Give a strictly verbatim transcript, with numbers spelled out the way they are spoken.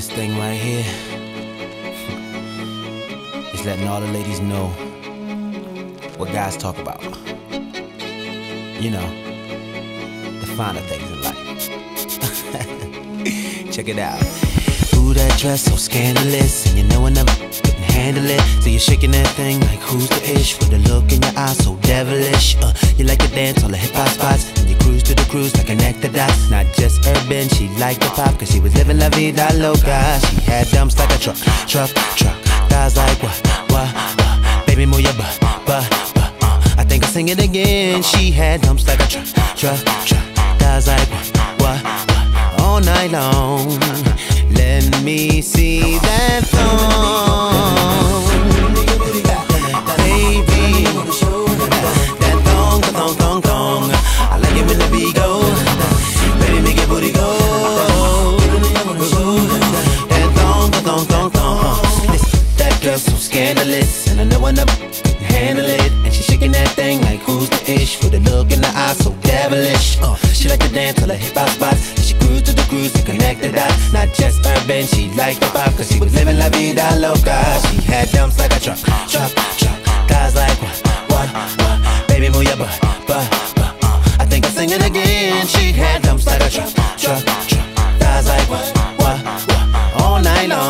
this thing right here is letting all the ladies know what guys talk about. You know, the finer things in life. Check it out. Ooh, that dress so scandalous, and you know I never couldn't handle it. So you're shaking that thing like who's the ish, with a look in your eyes so devilish. Uh, you like to dance all the hip hop spots, and you cruise to the cruise like an act of dots. Not just urban, she liked the pop, cause she was living la vida loca. She had dumps like a truck, truck, truck. Thighs like what, what, what? Baby, move your butt, butt, butt. Uh, I think I'll sing it again. She had dumps like a truck, truck, truck. Thighs like what, what, what? All night long. Let me see that thong, baby. That thong, thong, thong, thong. I like it when the beat go, baby, make your booty go. That thong, thong, thong, thong. Listen, that girl's so scandalous, and I know I never can handle it. And she's shaking that thing like who's the ish, with a look in the eye so devilish. Uh, she like to dance to the hip hop spots, and she cruise to the cruise to connect the dots. Not just urban, she liked the pop, cause she was living la vida loca. She had dumps like a truck, truck, truck. Guys like what, what, what? Baby, move your butt, butt, butt. I think I'll sing it again. She had dumps like a truck, truck, truck. Guys like what, what, what? All night long.